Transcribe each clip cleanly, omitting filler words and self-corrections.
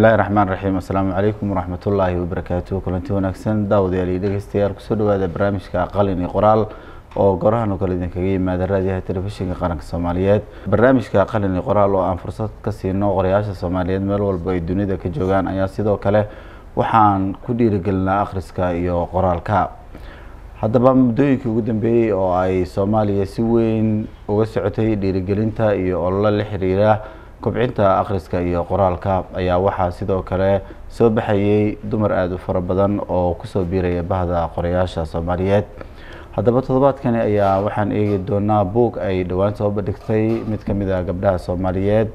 bismillaahi raxmaani raxiim assalaamu calaykum waraxmatullaahi wabarakaatuh kulanti wanaagsan daawadyaal dhegeystayaal ku soo dhawaada barnaamijka qalin iyo qoraal oo gorahan kale idin kaga yimaada raadiyaha telefishinka qaranka Soomaaliyeed barnaamijka qalin iyo qoraal oo aan fursad ka siino qorayaasha Soomaaliyeed meel walba ay dunida ka joogan ayaa sidoo kale waxaan ku dhiirigelinaa akhriska iyo qoraalka haddaba muddooyinkii ugu dambeeyay oo ay Soomaaliya si weyn uga socotay dhiirigelinta iyo olole la xiriira kobcinta akhriska iyo qoraalka ayaa waxaa sidoo kale soo baxayay dumar aad u fara badan oo ku soo biiraya bahda qorayaasha Soomaaliyeed haddaba toddobaadkan ayaa waxaan eegi doonaa buug ay dhawaan soo bandhigtay mid ka mid ah gabdhaha Soomaaliyeed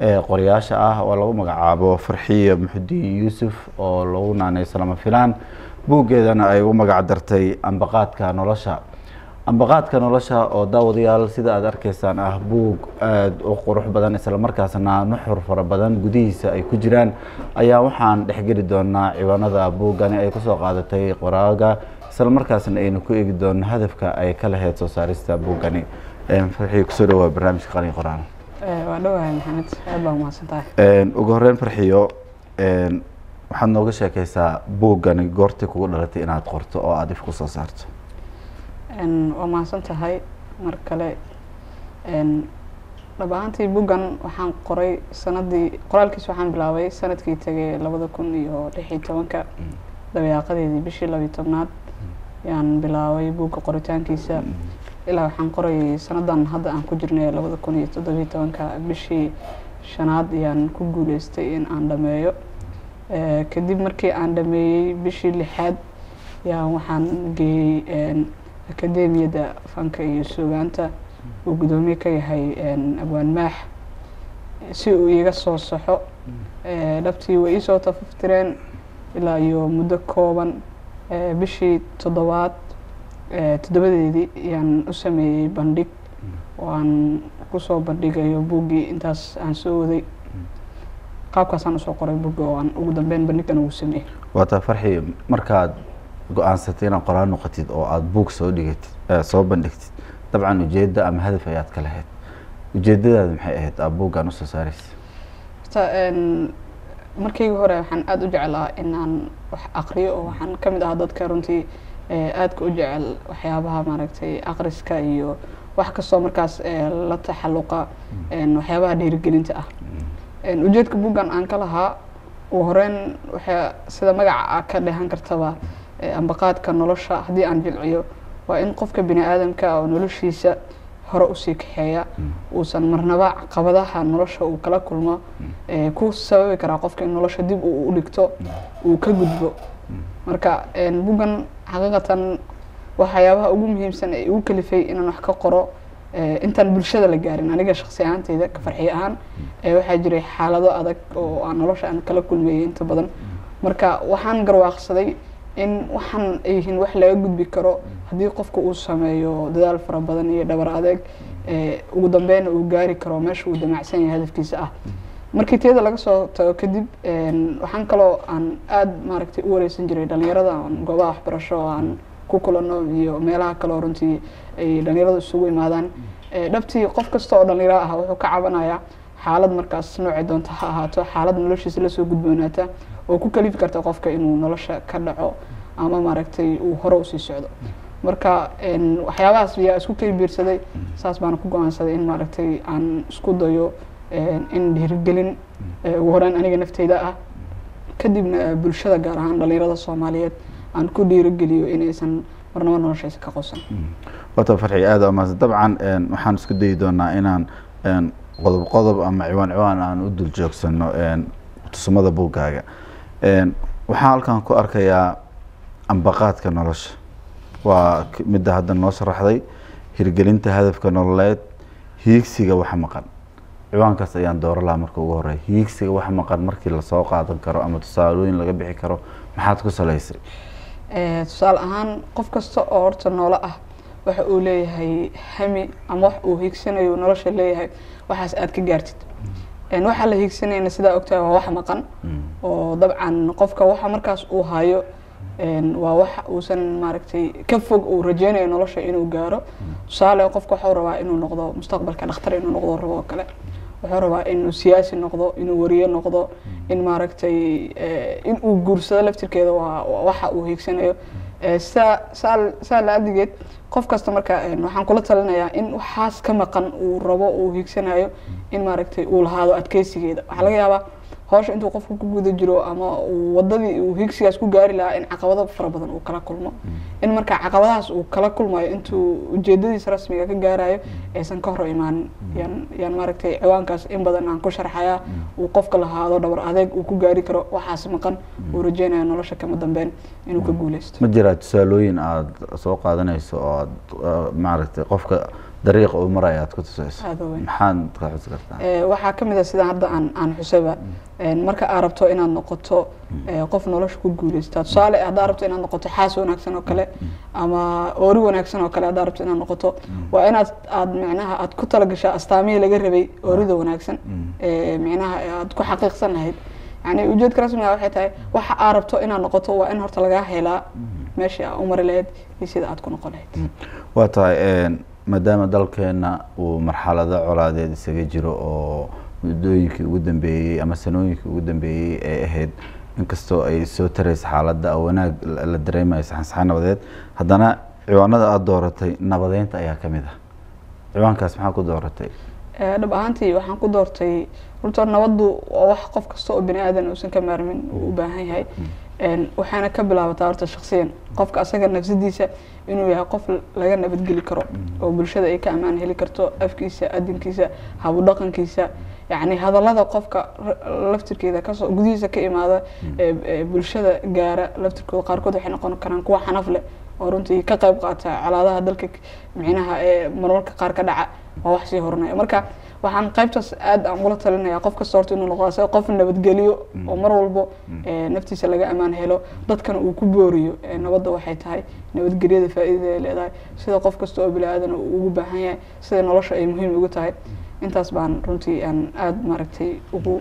ee qorayaasha ah oo lagu magacaabo Farxiyo Muxdi Yuusuf oo lagu naanay Salama Filaan buuggeedana ay u magac dartay Ambaqaadka Nolosha ambaqaadka nolosha oo daawadayaal sida aad arkaysaan ah buug aad u qurux badan isla markaasna nuxur fara badan gudihiisa ay ku jiraan ayaa waxaan dhexgeli doonaa ciwaanada buuggan ay ku soo qaadatay qoraaga isla markaasna aynu ku eegi doonaa hadafka ay ka lahayd soo saarista buuggani Farxiyo ku soo dhawaada barnaamijka Qalin Qoraan waa dhawahay Maxamed aad baa mahadsantahay ugu horreyn Farxiyo waxaad nooga sheekaysaa buuggani goortii kugu dhalatay inaad qorto oo aad ifku soo saarto وما سنتهاي مركلة طبعاً تي بوجان وحن قري سنة دي قرال كيس وحن بلاوي سنة كي تجي لابد أكون يو رحيل توانك دبي عقدي دي بشي لابي تمنات يعني بلاوي بوك قريتان كيسة إلا وحن قري سنة دان هذا عن كجرني لابد أكون يتدبي توانك بشي شناد يعني كوجول استين عندمايو كدي مركي عندماي بشي لحد يعني وحن جي akademiyada fanka iyo suugaanta oo gudoomiye ka yahay Abwaan Maax si uu iga soo saxo dhabtii way soo tafaftireen ilaa iyo muddo kooban bishii toddobaad toddobadeedii ayaan u sameeyay bandhig oo aan ku soo bandhigayo buuggii intaas aan soo waday qaabkaas aan soo qoray buugga oo aan ugu dambeyn bandhigkan ugu sameeyay waata Farxiyo markaad go'aansatay inaan qoraan noqotid oo aad buug soo dhigatid soo bandhigtid dabcan ujeedada ama hadaf ayaad ka lahayd ujeedadaadu maxay ahayd aad buuggan u soo saaraysay markayga hore waxaan aad u jeclaa inaan wax aqriyo oo waxaan ka mid ahaa dadka runtii aadka u jecel waxyaabaha maaragtay aqriska iyo wax kastoo markaas la taxalluqa waxyaabaha dhiirigelinta ah ujeedka buuggan aan ka lahaa ugu horreyn waxaa sida magaca ka dheehan kartaba ambaqaadka nolosha hadii aan jilciyo waa in qofka bini'aadamka oo noloshiisa hore u sii kaxeeya oo san marnaba caqabadaha nolosha uu kala kulmo ku sababi kara qofka in nolosha dib u dhigto uu ka gudbo marka buugan xaqiiqatan waxyaabaha ugu muhiimsan ee uu kalifay inaan wax ka qoro intaan bulshada la gaarin aniga shakhsi ahaantayda ka Farxiyo ahaan waxaa jiray xaalado adag oo aan nolosha aan kala kulmay inta badan marka waxaan garwaaqsaday in waxan ay hin wax laga gudbi karo hadii qofku uu sameeyo dadaal fara badan iyo dhabar adag ugu dambeeyna uu gaari karo meesha uu damacsan yahay hadafkiisa ah markii teeda laga soo tago kadib waxan kala aan aad maaragtay u wareysan jiray dhalinyarada aan goobaha waxbarasho aan ku kulano iyo meelaha kala runtii ay dhalinyaradu isugu yimaadaan dhabtii qof kasta oo dhalinyaro ah wuxuu ka cabanaya xaalad markaas nooc doonta ha ahaato xaalad noloshiisa la soo gudboonaata oo ku kalifi karta qofka inuu nolosha ka dhaco ama maaragtay uu hore u sii socdo marka waxyaabahaas ayaa isku kalibiirsaday saas baan ku go'aansaday in maaragtay aan isku dayo in dhiirigelin ugu horreyn aniga nafteyda ah kadibna bulshada gaar ahaan dhalinyarada Soomaaliyeed aan ku dhiirigeliyo inaysan marnaba noloshiisa ka qosan wato Farxiyo aad ama dabcan waxaan isku dayi doonaa inaan qodob qodob ama ciwaan aan u dul joogsano tusumada buuggaaga waxaan halkan ku arkayaa ambaqaadka nolosha waa midda hadda noo sharaxday hirgelinta hadafka nololeed hiigsiga wax maqan ciwaankaas ayaan dooran lahaa marka ugu horeeya hiigsiga wax maqan markii la soo qaadan karo ama tusaalooyin laga bixi karo maxaad ku salaysay tusaale ahaan qof kasta oo horta noolo ah waxa uu leeyahay hami ama wax uu hiigsanayo nolosha leeyahay waxaas aad ka gaartid waxaa la hiigsanayna sidaa ogtahay waa wax maqan oo dabcan qofka waxa markaas uu haayo waa wax uusan maaragtay ka fog uu rajeynayo nolosha inuu gaaro tusaale qofka waxa uu rabaa inuu noqdo mustaqbalka dhakhtar inuu noqdo rabo kale هربا إنه سياسي نقضه إنه وريه نقضه إن ماركتي إن وجرسة لفتر كذا ووحق وهيك سنة سال عديت قف كاستمر كأنه حنقول لنا يا إن وحاس كم قن والربا وهيك سنة إن ماركتي والهذا أتكيسي كذا حلاقي هذا هاش أنتوا قفوا كوجد الجرو أما وضدي وهيك سياسي كجاري لا إن عقبضة بفربضن وكلا كل ما إن مارك عقبضة وكلا كل ما أنتوا جددي سرسمي كجاري إنسان كهرو إيمان يعني ماركتي عوان كاس إن بدن عن كشر حياة وقف كل هذا دبر هذاك وكجاري كرو وحاس مقن ورجينا إنه لش كم ضمن إنه كجولست مجرد سالوين عاد سوق هذا نيس عاد معركة قفك دريق ومرايات كتوسيس محان تقاعد كرتان وحكم إذا سيدا هذا عن حسابه مركا عربتو إن النقطة قفنا لش كجولست سؤال إذا عربتو إن النقطة حاسون أكثر وكله أما أورون أكثر وكله إذا عربتو إن النقطة وأنا عاد معناها عاد كتر لقشة استعمل لجربي أوريدون أكثر معناها عاد كحقيقة سنهيد يعني وجود كراسمي على حياتي وح عربتو إن النقطة وإن هرتلقاها هلا ماشي عمر العيد يصير عاد كنا قلعت وطبعاً مدام ذلك هنا ومرحلة ذا عرادة سجيرو أو دويك قدام بي أما سنويك قدام بي أحد إنكستو أي سوتريس حالة ذا أو أنا الدراما يسحن سحنا وذات هذانا عوان ذا الدورتي نبضين تأيها كمذا عوان كاسمها كدورتي نبقى أنتي وحن كدورتي قلت أنا وضو وحقف كستو بني آدم وسن كمارمن وباهي هاي وحنا كبلا وتعرض الشخصين قفك أسرع نفسي ديسة إنه يقف لجنا بتجلي كرو وبالشدة إيه كمان هلي كرتو أفكيسة أدين كيسة هبودقن كيسة يعني هذا لذا قفك لفتر كذا كسر جديسة كإم هذا بالشدة جارة لفتر كذا قاركود وحنا قانون كرنا كوا حنفلة ورنتي كقاب قعدت على هذا هذلك معناها مرورك قارك دع ووحشي هرنا مركا وحن قيبتس أد أمولت لنا يقف كسرت إنه الغاسة وقف إنه بتجليه ومر والبو نفتي سلقة أمان هلو ضد كانوا كبوريو نبض وحيت هاي نبض جريدة فائدة لذا سيد قف كسروا بالعادة وجبهها سيد نلاش أي مهم وجود هاي أنت أصبحان رنتي أن أد مرتي وجو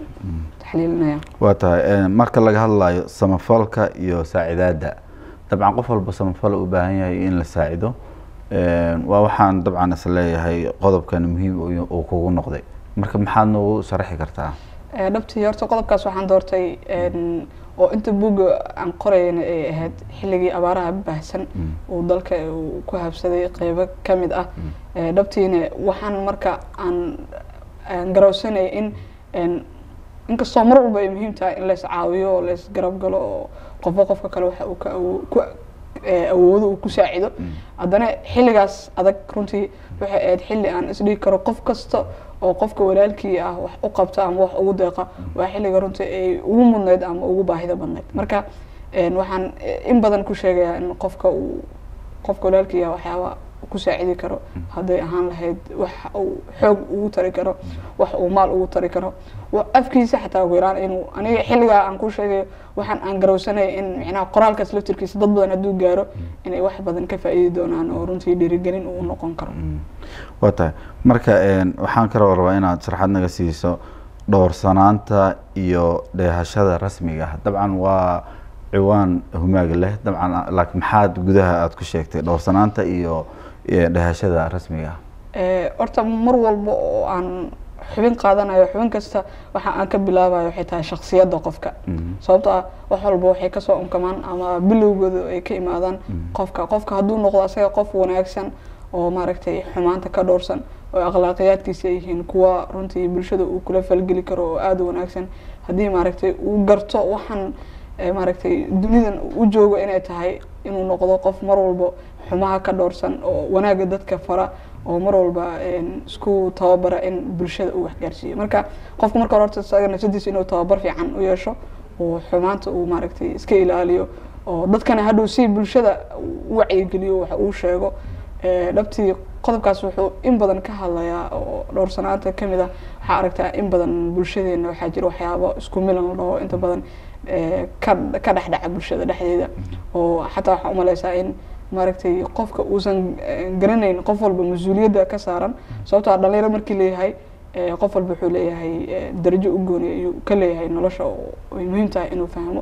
تحليلنا وتاي مرك الله هلا سمفلك يساعدها طبعا قفل بسمفل وجبهها إن لساعده ووحان طبعا أسلي هاي غضب كان مهم وكون نقضي مركب محن وصريح كرتها نبتي يرتو غضب كاس وحان دورتي وأنت بوج عن قرية هاد حلقي أبارة بحسن وضلك وكهف صديق يبقى كمد نبتي هنا وحان مركب عن جروسين إن إنك الصمر وبي مهم تاع ليس عاويو ليس قرب قلو قفقف كلو وك أوده وكساعده، أدنى حل جاس أذكر كنتي وحد حل عن أسري كرقف كسته أو قف كورالكي أو أقبته أو أوده قا وحل جرنت ومن نيد أم أو بعهذا بنيد مركا نوحن إن بدن كشجع إن قف كورالكي أو حوا كساعده كرو هذا هان لهيد وح أو حق أو طريقة وح أو مال أو طريقة وأفكي سحته ويران إنه أنا حل جا عن كشجع وحن أنجروسنا إن إحنا قرال كسلف تركيز ضدنا ندو جارو إن واحد بدن كفاية دونا نورون في درجين ونقن كرو. وطبعا مركا إن وحن كرو رواينا شرحنا قصيصه دور صنانته يو ده هالشذا رسمي جه طبعا وعوان هما جله طبعا لك محاد جدها أتكشيكت دور صنانته يو ده هالشذا رسمي جه. أرتب مروال عن حبين قادنا يا حبين كسته وحنا كبلا وحيتها شخصيات ضقفك صوبته وحلبو حيك سواء كمان أما بلوجو كيما ذن قفك هدول نقلاصي قف وناكسن وماركتي حمانته كدورسن وأغلاقيات كيسيهن كوا رنتي بالشدة وكل فالجلي كرو آد وناكسن هدي ماركتي وقرطة وحن ماركتي دميدن وجوجو إنها تهاي إنه نقض قف مرولبو حماها كدورسن وناقدت كفرة ومرول با إن سكو تابرة إن برشة وحجرشي مركا قف مركا رأت الساعة نشديس إنه تابر في عن وياشة وحمانت وماركتي سكيل عليه ضد كان هادو سي برشة وعي كليو وحوشة جو لبتي قذب كاسوحو إن بدن كهلا يا لورسنات كم إذا حركتها إن بدن برشة إنه حاجر وحيابا سكو ملنا الله أنت بدن كان حدا برشة ده حديدا وحتى عملاء سائن ماركتي قفك وزن جرنين قفل بمسؤولية ده كسران صوت على الليل مركلي هاي قفل بحولي هاي درجة أجوني كله هاي نلاش ومهم تاع إنه فهمه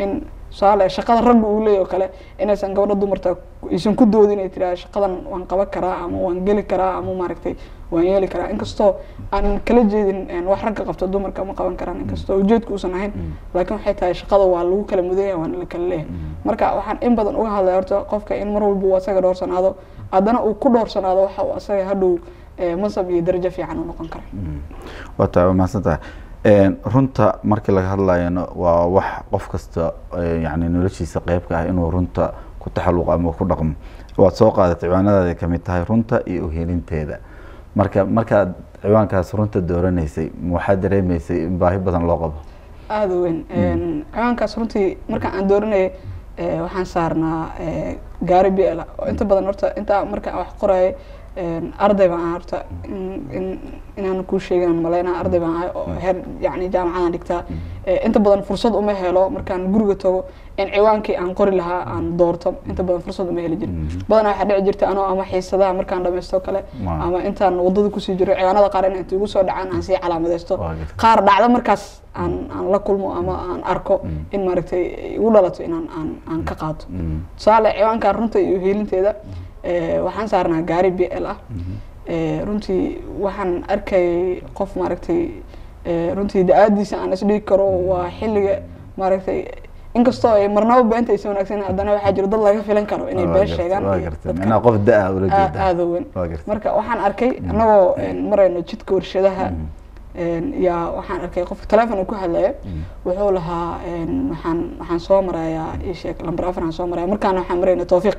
إن صار شقة الرب أولي وكله إن سنجور الضمرة يسون كده ودين يترى شقة وانقبض كراعم وانجلي كراعم ماركتي ويالي كرا إنك استو أن كل جد إن وحرك قفت دومر كم قبنا كرا إنك استو وجودك وصناعين لكن حتى شقة وعلو كلام ذي وأنا كله مركا وحن إن بدن أوه هذا يرتقى قفك إن مرو البوا سجى دور سنة هذا أدنى وكل دور سنة هذا وحوا سجى هذا مصب يدرج في عنو نقن كرا وتعب مثلا رنتا مركا هذا يعني ووح قفك است يعني نلشي سقيبك إنه رنتا كتحلق أم كرقم وسوق هذا تعبان هذا كمتها رنتا يوهين تهذا marka ciwaankaas runta dooranaysay waxaad dareemaysay in baahi badan loo qabo aad weyn ciwaankaas runtii marka aan dooranay waxaan saarnaa gaari biil inta badan horta inta marka wax qoray arday baan horta inaan ku sheegan maleena arday baan heer yani jaamacada dhigta inta badan fursad uma helo markaan guriga tago in ciwaankii aan qori lahaa aan doorto inta badan fursad uma heli jirin badan waxa dhici jirta anoo ama xiisadaha markaan dhameesto kale ama intaan wadada ku sii jiro ciwaanada qaar inay igu soo dhacaan aan si calaamadeysto qaar dhacda markaas aan la kulmo ama aan arko in maartay igu dhalato inaan aan ka qaato saala ciwaanka runta iyo heelinteeda waxaan saarnaa gaari BL ah runtii waxaan arkay qof maartay runtii daadiisa aan isdhigi karo waa xilliga maartay inkastoo ay marnaba beentay soo naagsan hadana waxa jira dad laga filan karo inay been sheegan dadna qof daa wala jeeda marka waxaan arkay anagoo marayno jidka warshadaha yaa waxaan arkay qof telefoon ku hadlay wuxuu lahaa waxaan soo marayaa ii sheeg lambar afar aan soo marayaa markaan waxaan marayna Tawfiq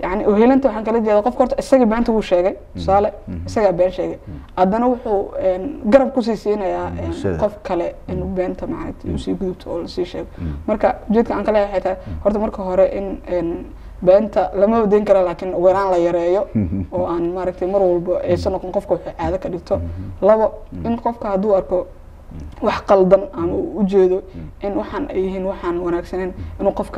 يعني وهل أنت وحنا كلنا جالس قفكرت السجى بنت هو شيء صالح السجى بين شيء أدنى وحو جرب كوسيسين يا قف كله إنه بنت معه يصير جبت أول شيء مركا جيت عن كله حتى هرت مركا هراء إن بنت لما بدين كلا لكن ورانا لا يريه وأن ماركت مرول إيشنا كن قفكوا هذا كديتو لو إن قفك هدو أركو وحقل دن أنا وجوده إن وحن أيهن وحن وناكسنين إنه قف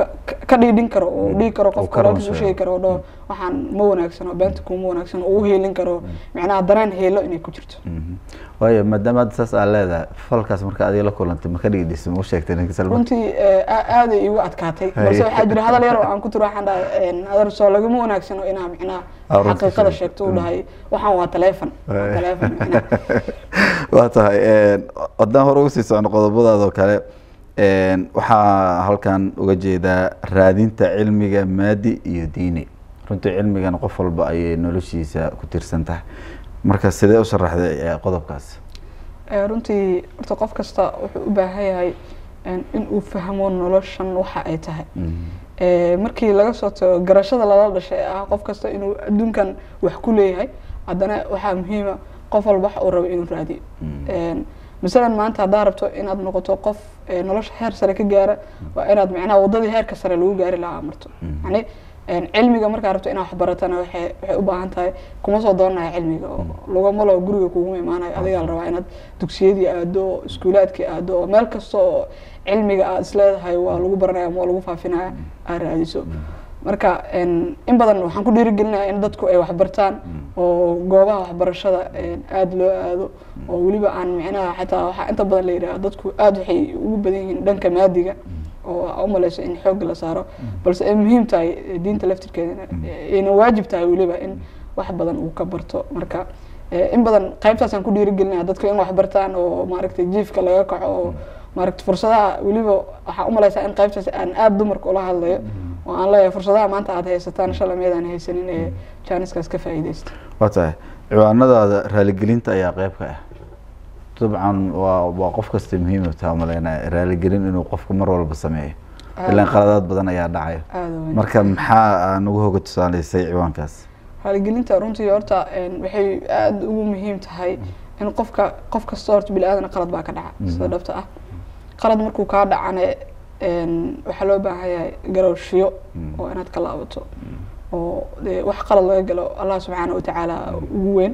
كديدين كرو ديكرو قف كرو كسوشي كرو ده وحن مو وناكسنا بنتكم مو وناكسنا وهيلين كرو معناه دران هيلو إني كترت. ويا مدام أدرس على هذا فالكاس مركز هذه لكل أنت ما كديد اسمه شكت إنك سلبت. أنت هذا يوقت كاتي بس حجر هذا اللي يروح عن كتر واحد هذا الرسالة مو وناكسنا إنا معناه حقيقة شكتوا ده هاي وحن وتلفن. وتهاي أدنى هروسي سأنا قضبضة ذو كله وحا هالكان وجيدا رادين تعلمي مادي يديني رنت علمي كان قفل بأي نولوشي سا كتير سنته مركز سداء وشرح ذا قضب كاس رنتي ارتقاف كستا وبهاي هاي إن وفهمون نولوشن وحقيتها مركي لقصت جرشة لا بشيء قف كستا إنه دون كان وحكولي هاي أدنى وحا مهمة قفل بح قرب إنه رادي مثلاً ما أنت ضاربته إن أذن قطو قف نلاش هير سرك الجارة وإن أذن معنا وضدي هير كسر الوجو جاري لا عمرته يعني علمي جمر كعرفته إن أخبرتنا وحبها أنت كم صدقنا علمي لو جمر لو جرو يكومي معنا هذا الرواية إن تكسيدي أدو سكولات كأدو مالك الصو علمي أسلحة هاي ولو برنا مولو فافينا أرادي سو marka in badan waxaan ku dhiirigelinaa in dadku ay wax bartaan oo goobaha wax barashada aad loo aado oo waliba aan micnaha xataa waxa inta badan leeyahay dadku aad waxay ugu badan yihiin dhanka maadiga oo aan umaleeso in xoog la saaro balse ay muhiim tahay diinta laftirkeeda in waajib tahay waliba in wax badan uu ka barto marka in badan qaybtaas aan ku dhiirigelinaa dadku in wax bartaan oo maaragtay jiifka laga kaco maaragtay fursadaha waliba waxa umaleeso in qaybtaas aan aad dumarka ula hadlayo وأنا لا يفرصها ما أنت عادي ستان شلون ميدا أنا هالسنين كانس كاس كفاية دست. وتاه عوانا هذا رالجلين تأيا غيبها طبعا ووقفك استمهيم بتعمل هنا رالجلين إنه وقفك مرة ولا بسمعه إلا انقراضات بدنا يا دعاية. مركب حا نوجه قلت سؤالي سي عوان كاس. رالجلين تأرون تيارتا إن بحي أد ومهم تهاي إن قفك صارت بالآن انقراض باك دعاء صدفت قرض مركو كارد عنا وحلو بعها جرو شيو وأنا تكلمته ووح قال الله سبحانه وتعالى وين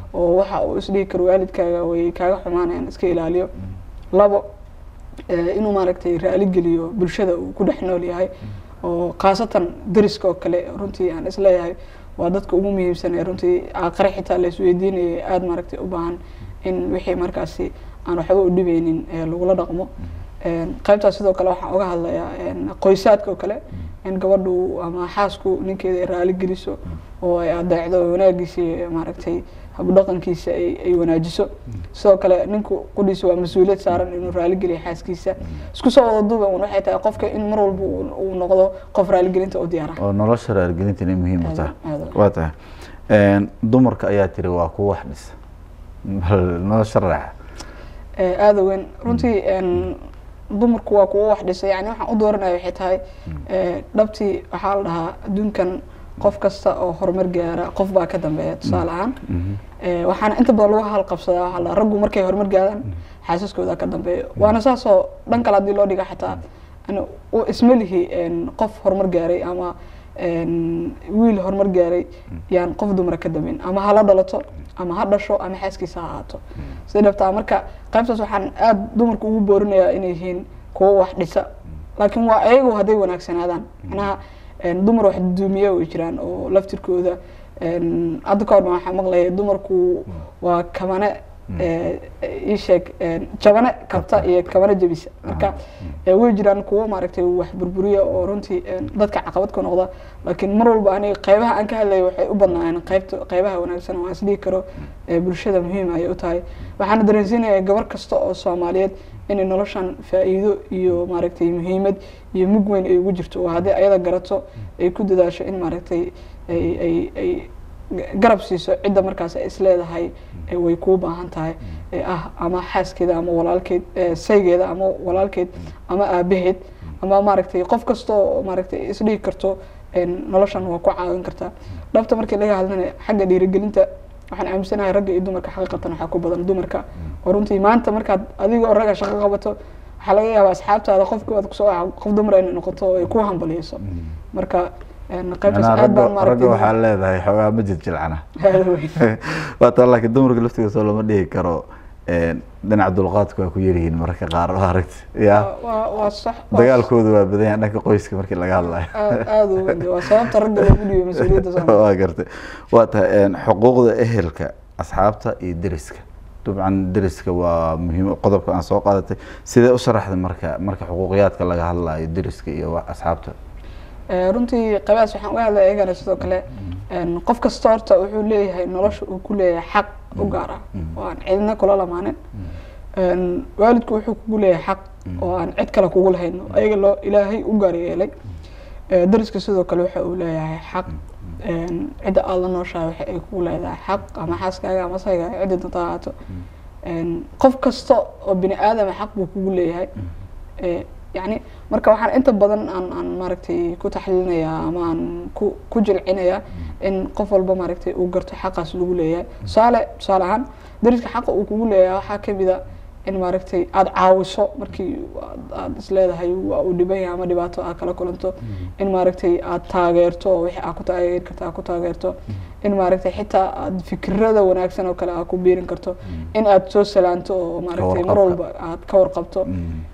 oo waxa uu isdhihi karo waalidkaaga way kaaga xumaanayaan iska ilaaliyo labo inuu maaragtay raali galiyo bulshada uu ku dhex nool yahay oo qaasatan dariska oo kale runtii aan isleeyahay waa dadka ugu muhiimsan ee runtii aqrixita la isweydiinay aad maaragtay u baahan in wixii markaasi aan waxba u dhibeynin ee lagu la dhaqmo qaybta sidoo kale waxaan uga hadlayaa qoysaadka oo kale in gabadhu ama xaasku ninkeeda raali galiso oo ay adeecdo wanaagiisa maaragtay habu dhaqankiisa ay wanaajiso sidoo kale ninku qudhiisa waa mas'uuliyad saaran inuu raali galiyo xaaskiisa isku soo wada duuba una waxay tahay qofka in mar walba uu noqdo qof raali gelinta u diyaar ah oo nolosha raali gelinta inay muhiim u tahay waa tahay dumarka ayaa tiri waa ku wax dhis nolosha raaxa هذا وين رنتي إن ضمرك وواحد لسه يعني نحن أدورنا بحيث نبتي حالها دون كان قف كسر أو هرمر جارة قف بقى كده بيت صالعان وحنا أنت بلوها القف صراحة على رجو مركي هرمر جارة حاسس كده كده بيت وأنا ساسو بنك على دي لودي حتى أنا واسمه لي إن قف هرمر جاري أما إن ويل هرمر جاري يعني قف دمر كده من أما هلا ضلته أما هذا شو أنا حاسس كساعاته سيدنا بتعمرك قيمته سبحان أد دمرك وبورنيا إنهين كوا حدسة لكن وأيه وهذا وناكسن هذا أنا دمر واحد دمية وإجران ولفت الكوذا أذكر مع حمقلة دمرك وكمان يشك كمان كبتا كمان جبيس مركا وإجران كوا معركته واحد بربرية ورنتي ضدك عقبات كنوضة لكن مرة الباني قيبها أنك هلا وحي أبنا يعني قيبها وناكسن وعسلي كرو برشة مهمة يقطعي وحنا درسنا جبر كستاء الصوماليات إن نلشان فائدة يو ماركتي مهمة يمجون يوجرت وهذا أيضا جرته يكود داش إن ماركتي أي جرب سيسو عدة مركز إسلام هاي ويكوبا هنتاي أما حاس كده أما ولا الكيد سيج كده أما ولا الكيد أما أبهد أما ماركتي قف كستاء ماركتي إسلي كرتو إن نلشان هو قاعة إنكرتا لفت مركي ليه هذا حاجة دي رجل أنت waxaan aaminsanahay rag iyo dumarka xaqiiqatan waxa ku badan dumarka oo runtii maanta marka adiga oo raga shaqo qabato waxa laga yaabaa asxaabtaada qofka aad ku soo qof dumar inay noqoto ay ku hanbaleyso marka qaybta aad baan maragtay waxa leedahay xogaa majid jilcana waa taa laakiin dumarka laftiga soo lama dhigi karo dhinaca dulqaadku waa ku yirihiin marka qaar waa aragtay waa sax dagaalkoodu waa badan yahay dhanka qoyska markii laga hadlayo aad u weyn waa sababta ragga lagu dhiyo mas'uuliyadda sax waa gartay waa tahay xuquuqda ehelka asxaabta iyo dariska dabcan dariska waa muhiim qodobka aan soo qaadatay sida u sharaxda marka xuquuqiyaadka laga hadlayo dariska iyo asxaabta runtii qabaas waxaan u hadlaa eegana sidoo kale qof kasta horta wuxuu leeyahay nolosha uu ku leeyahay xaq u gaar ah oo aan cidna kula lamaanin waalidku wuxuu ku leeyahay xaq oo aan cid kale kugu lahayn ayaga loo ilaahay u gaar yeelay dariska sidoo kale waxa uu leeyahay xaq cid alla nooshaa waxa ay ku leedahay xaq ama xaaskaaga ama sayga cid taato qof kasta oo bini aadam xaq uu kugu leeyahay يعني مركب واحد أنت بدن عن ماركتي كتحللنا يا أمان كوجل عنا يا إن قفل بماركتي وقرت حقه سلولية صالح عن درس حقه وقوله يا حكي بذا إن ماركتي عاد عاوسه مركي عاد سلاد هاي ودبي عم دباته أكله كلنتو إن ماركتي عاد تاجرته وح أكو تاجر كت أكو تاجرته إن ماركتي حتى عاد فكرة ده وناكسنا وكلا أكو بيرن كرتو إن عاد توصلانتو ماركتي مرول عاد كور قبته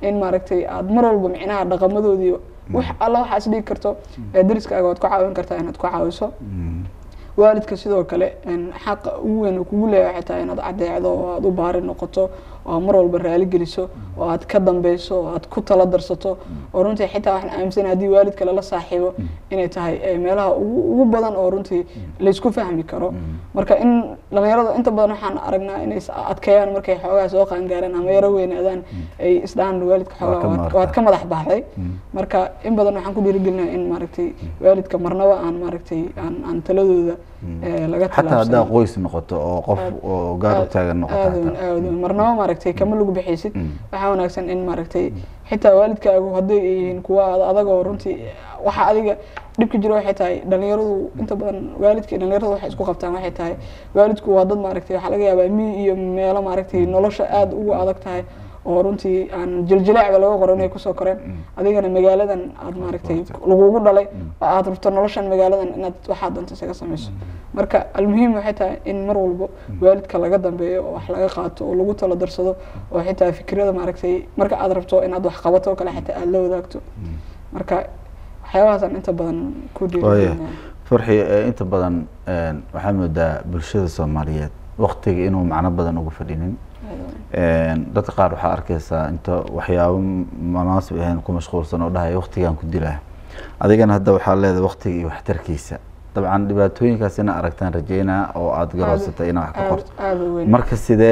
إن ماركتي عاد مرول بمعنى عاد غمضو دي وح الله حاسدي كرتو درس كأقعد كعاون كرتا إن كعاوسه والدك سيدو كله إن حق وين وكله حتى إن عاد عدو ضبار النقطة ومر البرالي جلسوا واتكدم بيسوا واتكت على درسته ورنتي حتى إحنا أمسنا دي والد كلا لا صاحبه إن تهاي مالها وبدن ورنتي ليش كون فاهم يكره مركا إن لما يرضى أنت بدن حن أرجنا إن أتكيان مركا يحوى سواق عن جارنا ما يروين أذن إسدان والد كحوى واتكمل أحبه مركا إن بدن حن كل رجلنا إن ماركتي والد كمرنا وعن ماركتي عن تلذذ حتى هذا قويس نقطة أو قف أو جارو تاجر نقطة. مرناه ماركتي كمل لقب حيسيت أحاول أحسن إن ماركتي حتى والدك أقول هذي إن كوا هذا جورنتي وح هذيك دبك جروح حتى دنيرو أنت بدن والدك دنيرو حيسكو خبطان حتى والدك وهذا ماركتي حلقة يبقى مي يلا ماركتي نلاش أد وعذك تاي ورنتي عن جلجلة ولا غرني كوسو كريم هذيك أنا مجالدا عاد ماركتي لقوقول دلي عاد رفتن نلاش أنا مجالدا أنا واحد أنت سكسمش marka almuhiim xita in mar walba waalidka laga dambeeyo oo wax laga qaato oo lagu tala darsado oo xita fikrada ma aragtay marka aad rabto in aad wax qabato kala xita aad la wadaagto marka waxyaabahan inta badan ku dhiirigeliya farxi inta badan waxa moodaa bulshada Soomaaliyeed waqtiga inuu macna badan ugu fadhinin dadka qaar waxa arkaysa inta waxyaabo munaasib ahayn ku mashquulsan oo dhahay waqtigan ku dilaa adigana hadda waxa leedahay waqtiga iyo wax tarkiisa طبعاً دبتوين كاسنا أركتان رجينا أو أتجرس تينا وحكورت مركز ده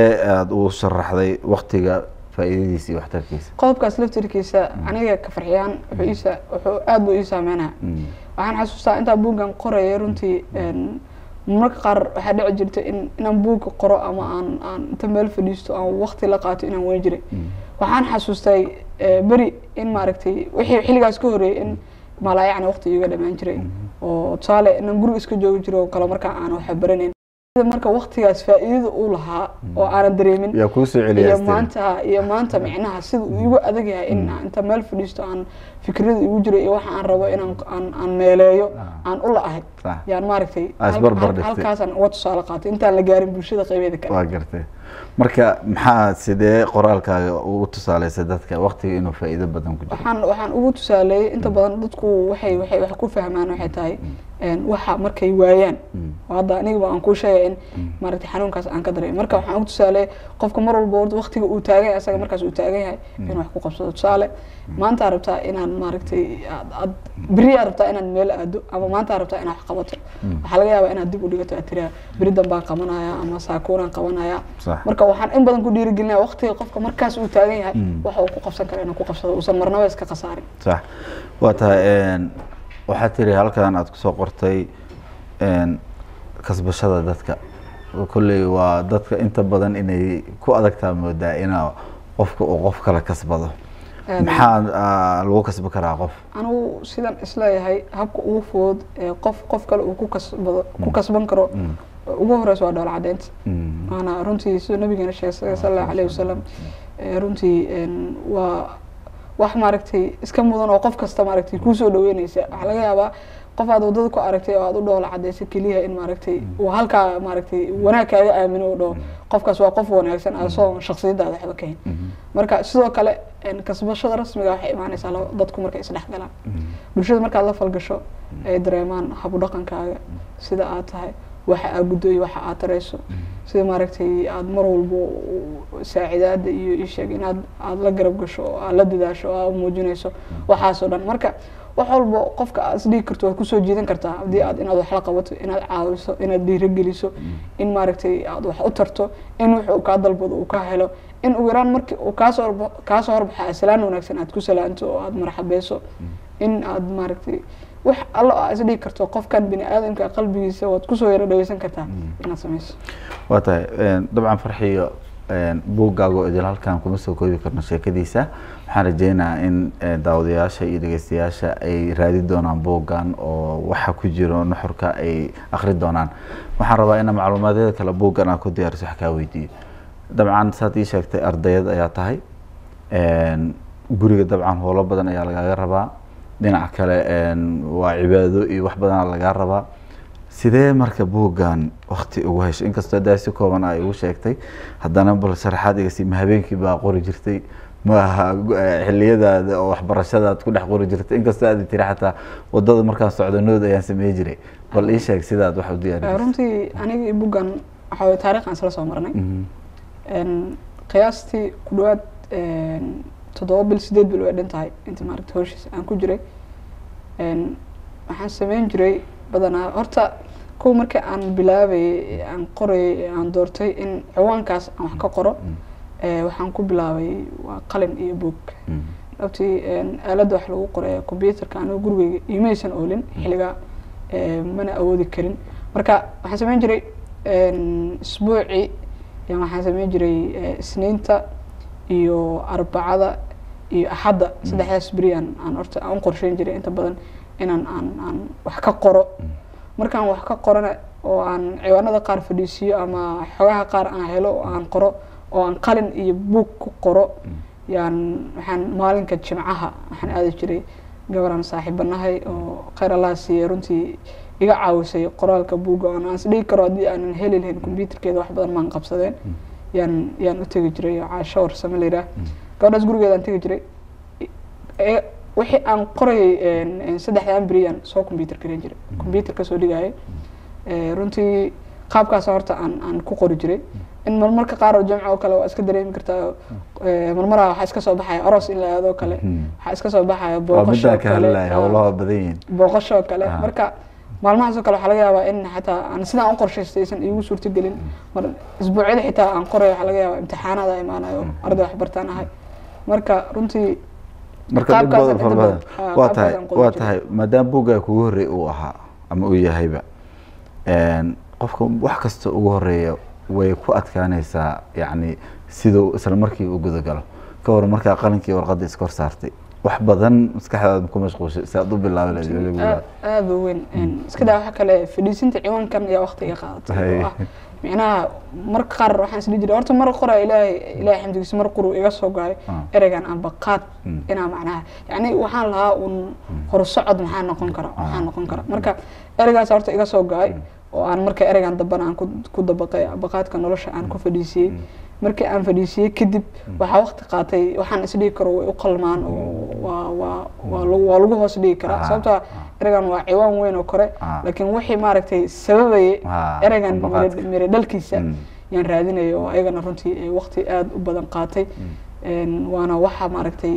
وشرح ذي وقتها فايديسي وحتركيس قلب كاسلف تركيسة أنا كفرحان عيسى أبو عيسى منها وعن حسوس أنت أبوك عن قرية رنتي مركّر حد عجبت إن أبوك قراءة ما عن تمل في ديستو أو وقت لقاته إنه ويجري وعن حسوس تي بري إن ماركتي وحيل جاسكوري إن ما لا يعني وقت يقدر ما يجري oo taale inaan guriga isku joogi jiro kala marka aan wax baraneen marka waqtigaas faa'iido u lahaa oo aan dareemin yaa ku soo celiya maanta macnaha sida ugu adag yahay in inta meel fadhiisto aan fikrada ugu jiro ee waxa aan rabo in aan meeleeyo aan u laahay yaan ma aragtay halkaas aan u tusaale qaatay inta la gaarin bulshada qaybeeda kale waa gartay marka maxaa sidee qoraalkaaga u tusaaleysa dadka waqtiga inuu faa'iido badan ku jiro waxaan ugu tusaaleeyay inta badan dadku waxay wax ku fahmaan waxay tahay waxa markay waayaan hada aniga waan ku sheegay in maartii xanuunkaas aan ka dareemay marka waxaan ugu tusaaleeyay qofka mar walba waqtiga uu taagay asaga markaas uu taagan yahay inuu wax ku qabsado tusaale maanta rabtaa inaan maartii biri rabtaa inaan meel aado ama maanta rabtaa inaan wax qabato waxa laga yaabaa inaan dib u dhigato atira biri dambe qabanaya ama saakoran qabanaya marka waxaan in badan ku dhiirigelinaa waqtiga qofka markaas uu taagan yahay waxa uu ku qabsan karo inuu ku qabsado uusan marna way iska qasaarin sax waata waxa tiri halkaan aad ku soo qortay kasbashada dadka kulli waa dadka inta badan inay ku adagtaa moodaa inaa qofka oo qof kala kasbado maxaa loo kasbi karaa qof anu sidan isla yahay habka ugu food qof kale uu ku kasban karo ugu horeyso waa dhal cadeent ana runtii soo nabigeena sheegay sallallahu alayhi wasallam runtii waa wax maaragtay iska mudan oo qof kasta maaragtay ku soo dhaweynaysa waxa laga yaabaa qof aad wadada ku aragtay oo aad u dhol cadeeyso kaliya in maaragtay oo halka maaragtay wanaagaaga aamino dhoo qofkaas waa qof wanaagsan aan soo shakhsiyadda xaba kayn marka sidoo kale in kasbashada rasmiga waxay imaanaysaa dadku markay is dhaxgalaan bulshada marka la falgasho ay dareemaan habu dhaqankaaga sida aad tahay waxa aad gudooy waxa aad tarayso sida maaragtay aad mar walba saaciidada iyo isheeg inaad aad la garab gasho aad la dadaasho oo muujinayso waxa soo dhan marka wax walba qofka aad isdii karto ku soo jeedin kartaa hadii aad inaad wax la qabato inaad caawiso inaad diiri geliso in maaragtay aad wax u tarto in wuxuu ka dalbado uu ka helo in uu yaraan markii uu ka soo horbaxa salaam wanaagsan aad ku salaanto aad marxabayso in aad maaragtay wax Allah isdii karto qofkan bini aadamka qalbigiisa waad ku soo yara dhaweysan kartaa inaad samayso waa tahay dabcan farxiyo buugaago idil halkaan kuma soo koobi karno sheekadiisa waxaan rajeynayaa in daawadayaasha iyo dhageystayaasha ay raadi doonaan buugan oo waxa ku jiro nuxurka ay akhri doonaan waxaan rabaa in macluumaadada kala buugan aan ku diyaariso wax ka weydiiyo dabcan saad ii sheegtay ardayad ayaa tahay guriga dabcan howlo badan ayaa laga rabaa dhinac kale waa cibaado iyo wax badan laga rabaa sidee marka buugan waqti ugu hesho inkastoo daasi kooban ay ugu sheegtay haddana bal sharaxaad iga sii habeenkii baa qori jirtay ma xilliyadaada oo wax barashadaad ku dhex qori jirtay inkastoo aad tiraahata wadada markaan socdo nood ayaan sameey jiray bal ii sheeg sidaad wax u diyaariyay runtii aniga buugan waxa taariikh aan soo marnay qiyaastii ku dhawaad 7 bil way dhintahay inta maaragtay howshiis aan ku jiray waxaan sameyn jiray badana horta ko markii aan bilaabay aan qoray aan doortay in ciwaankaas aan wax ka qoro waxaan ku bilaabay waa qalin iyo buug abtii aalad wax lagu qoray computer-ka anigu gurigeyga iimaysan oolin xiliga mana awoodi karin marka waxaan sameyn jiray isbuuci iyo waxaan sameyn jiray isniinta iyo arbacada iyo ahada saddexdaas brian aan horta aan qorsheyn jiray inta badan inaan aan wax ka qoro markaan wax ka qorana oo aan ciwaanada qaar fadhiisiyo ama xogaha qaar aan helo oo aan qoro oo aan qalin iyo buug ku qoro yaan waxaan maalinka jimcaha waxaan aadi jiray gabaran saaxiibanahay oo khayr Allah siiyo runtii iga caawisay qoraalka buuga oo aan sidii karo hadii aan helin computerkeeda wax badan maan qabsadeen yaan u tagi jiray caasho war sameeyra gabadhaas gurigeeda aan tagi jiray wixii aan qoray saddexdan bariyan soo computer kareen jiray computerka soo dhigay runtii qaabkaas horta aan ku qori jiray in marmarka qaar oo jamca oo kale waa iska dareemi kartaa marmara waxa iska soo baxay aroos in la aado kale waxa iska soo baxay booqasho kale hawlaha badan booqasho kale marka maalmahaas kale waxa laga yaabaa in hatta aan sidaan u qorsheystaysan igu suurto galin mar isbuucida xitaa aan qoray waxa laga yaabaa imtixaanada imaanayo arday wax bartaan ahay marka runtii marka dad badan farbadan waa tahay madam buuga ku horay uu aha ama uu yahayba qofka wax kasta ugu horeeyo way ku adkaanaysa yani sidoo isla markii uu gudagalo ka hor markaa qalinkii warqadda iska hor saartay wax badan maskaxdaada ku mashquulshay saad u bilaabay aad weyn iska daa wax kale fadhiisinta ciwaankan iyo waqtiga qaadatay macnaha marka qaar waxaan isla jiray horta mar qora ilaahay xamdigiisa mar quru iga soo gaaray ereygan aan baqaad ina macnaha yani waxaan lahaa un hor socod maxaa noqon kara marka ereygaas horta iga soo gaaray aan marka ereygan daban aan ku dabaqay baqaadka nolosha aan ku fadhiisay markii aan fadhiisay kadib waxa waqti qaatay waxaan isdii karo way u qalmaan waa lagu hoos dhigi kara sababta ereygan waa ciwaan weyn oo kore laakiin wixii maaragtay sababay ereygan mire dalkiisa yaan raadinayo oo ayagana runtii waqti aad u badan qaatay وانا واحد ماركتي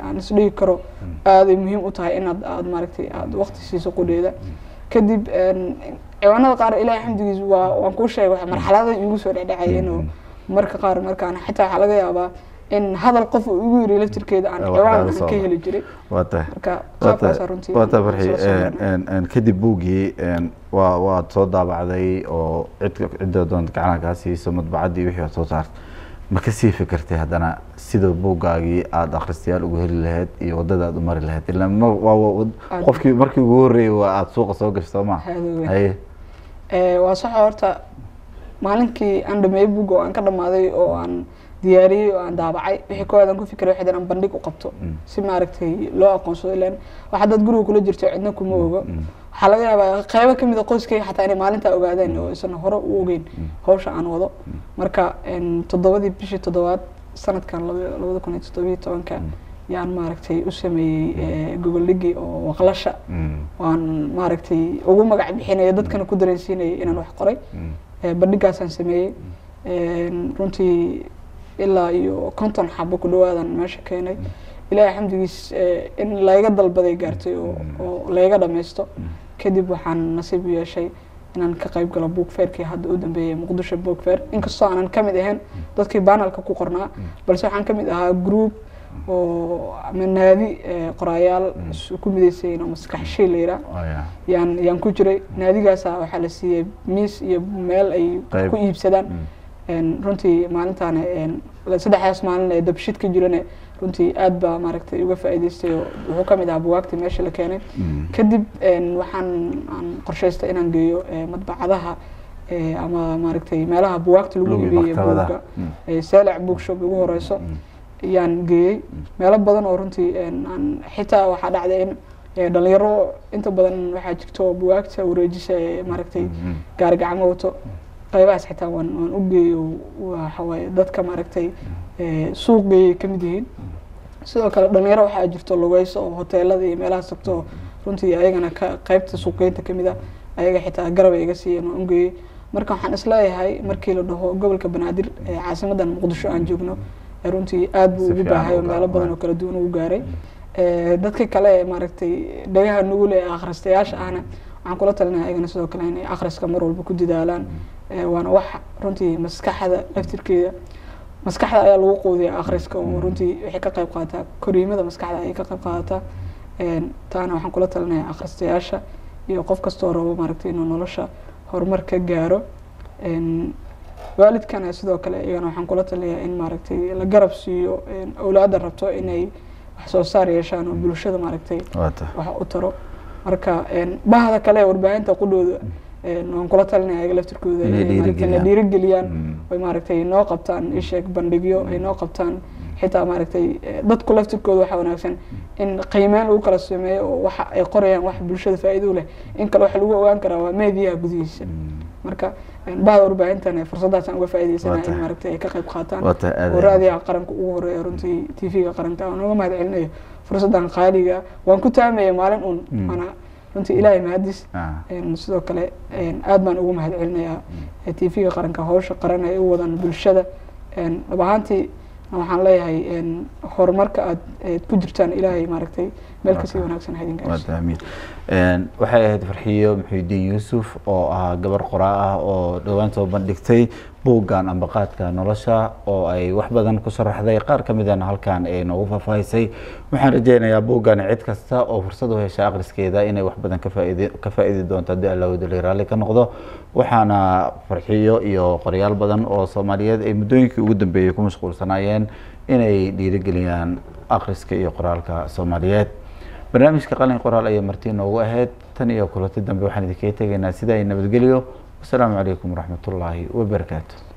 عن سلوك كرو هذا مهم وتعي إن هذا ماركتي هذا وقت السياسة قليلة كذب وانا قار إلى الحمد لله وانكوش شيء مرحلة يوسف العينه مرك قار مرك أنا حتى حلقة يابا إن هذا القف يجري لتركيد عن عن كيه الجري وتفرحي إن كذب بوجي وتصدى بعدي أو عدة دون كعنا كاسي سمت بعدي وحي وتصار ما كسي فكرتي هذا أنا سيدو بوجاجي عاد آخر سيال وجهل الهات يودد عاد أمر الهات لما وقف مركي جوري وعاد سوق استمع هاي وصح أرتا مالنكي عند ما يبوجو عن كذا ماذي أو عن دياري وعن دابعي بحكوا هذا نكون فكرة واحدة أنا بندق وقبته سماركتي لا أكون سؤالين واحد تقولوا كل جرت عندكم موجو حلاقي أبا خيبة كم إذا قوس كي حتى أنا مالن تأوجاده إنه سنة هرا ووجين هوش عن وضع مركا إن تضوّد بيشي تضوّد سنة كان لو ذا كنت تضوّي طبعا كان يعني ماركتي أسمي جوجل لجي وغلشة وعن ماركتي وقوم قاعد بحين يدد كانوا كدرين سيني إنه حقري بدك عشان سمي رنتي إلا يو كنتن حبوا كلوا هذا ماشي كيني إلا الحمد لله إن لا يقدر البدي قرتي ولا يقدر ميستو كديب وحن نصيب ويا شيء إن أنا كقريب قلب بوك فير كي هاد قدام بمقدش بوك فير إنك الصاع أنا كم إذا هن ضد كي بان الكوكو قرنا بس عن كم إذا جروب ومن هذه قرايال كم إذا سين ومسكح شيء ليرة يعني ينكوجري نادي جاسا وحلسي ميس يميل أي كويب سدان رنتي معناتها أنا لسه ده حاسس معنا دبشيت كجيلنا رنتي أدبا ماركت يوقف أيديستيو وحكم إذا بوقت ماشي لكانه كدب وحن عن قرشيست إن نجيو مطبع ذها أما ماركتي ما لها بوقت لوجي بوقة سالع بوكشو بوجه رئيسه يعني جي ما له بدن ورنتي عن حتى واحد عدين دليرو أنت بدن واحد كتو بوقت ورجيس ماركتي كارج عموته qaybaas xita waan u geeyo waxa way dadka maaragtay suuqii kamid yihiin sidoo kale dhalinyaro waxa jirto lugayso hoteelada iyo meelaha sabto runtii ayagana qaybta suuqeynta kamida ayaga xita garab ay iga siiyeen u geeyo marka waxaan islaayahay markii la dhaho gobolka Banaadir caasimadan Muqdisho aan joogno runtii aad buu ugu baahayo meelo badan oo kala duwan uu gaaray dadka kale maaragtay dhagaha nugul ee akhristayaasha ahna waxaan kula talinayaa ayagana sidoo kale inay akhriska mar walba ku dadaalaan وانا واحد رنتي مسكح هذا أفتكر كذا مسكح هذا الوقوع ذي آخرسك ورنتي حكا قيب قاطع كريم هذا مسكح هذا حكا قيب قاطع تانا وحنا كلتنا آخرستي عشة يوقف كستور وماركتين ونلشة horumar ka gaaro in waalidkana sidoo kale iyagana waxaan kula talinayaa in maaragtay la garab siiyo in awlaadda rabto inay wax soo saar yeeshaan oo bulshada maaragtay wax u taro marka in baahida kale warbaahinta qudooda aan kula talinayaa iyaga laftirkooda inay dhiirigeliyaan way maaragtay inoo qabtaan isheeg bandhigyo inoo qabtaan xitaa maaragtay dadku laftirkooda waxa wanaagsan in qiimayn lagu kala sameeyo waxa ay qorayaan wax bulshada faa'iido leh in kale wax lagu ogaan karo waa media gudihiisa marka baad warbaahintan fursadaha uga faa'iideysanayaan maaragtay ka qayb qaataan oo raadiyaha qaranka ugu horeeyay runtii TV-ga qaranka aan uga mahad celinayo fursadahan qaaliga waan ku taameeyay maalin un ana runtii ilaahay mahadis sidoo kale aad baan ugu mahad celinayaa TV-ga qaranka hawsha qaran ay u wadaan bulshada labaantii waxaan leeyahay horumarka aad ku jirtaan ilaahay maaragtay meel ka sii wanaagsan haydin gaarsiin aamiin waxay ahayd Farxiyo Muhiidiin Yuusuf oo ah gabar qoraa ah oo dhawaan soo bandhigtay buuggan ambaqaadka nolosha oo ay wax badan ku sharaxday qaar kamid ah halkaan ay noogu faafaysay waxaan rajeynayaa buuggan cid kasta oo fursad u hesha aqriskeeda inay wax badan ka faa'iidi doonto hadii Allah wada raali ka noqdo waxaana Farxiyo iyo qoryaal badan oo Soomaaliyeed ay muddooyinkii ugu dambeeyay ku mashquulsanaayeen inay dhiirigeliyaan aqriska iyo qoraalka Soomaaliyeed برنامج كقالين قرال أي مرتين وواحد تاني وكلات الدم بوحدة كي تجينا سيدا النبي الجليو والسلام عليكم ورحمة الله وبركاته.